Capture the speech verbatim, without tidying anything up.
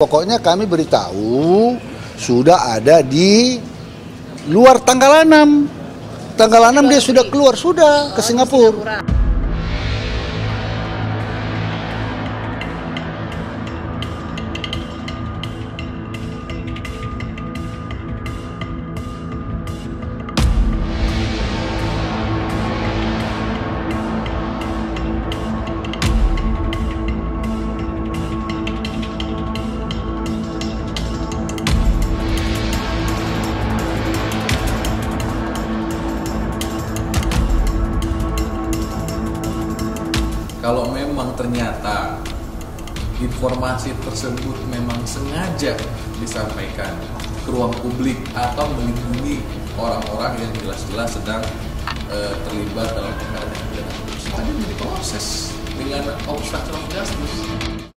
Pokoknya kami beritahu sudah ada di luar tanggal enam. Tanggal enam dia sudah keluar, sudah ke Singapura. Kalau memang ternyata informasi tersebut memang sengaja disampaikan ke ruang publik atau melindungi orang-orang yang jelas-jelas sedang e, terlibat dalam perkara pidana korupsi, tadi menjadi proses dengan obstruction of justice.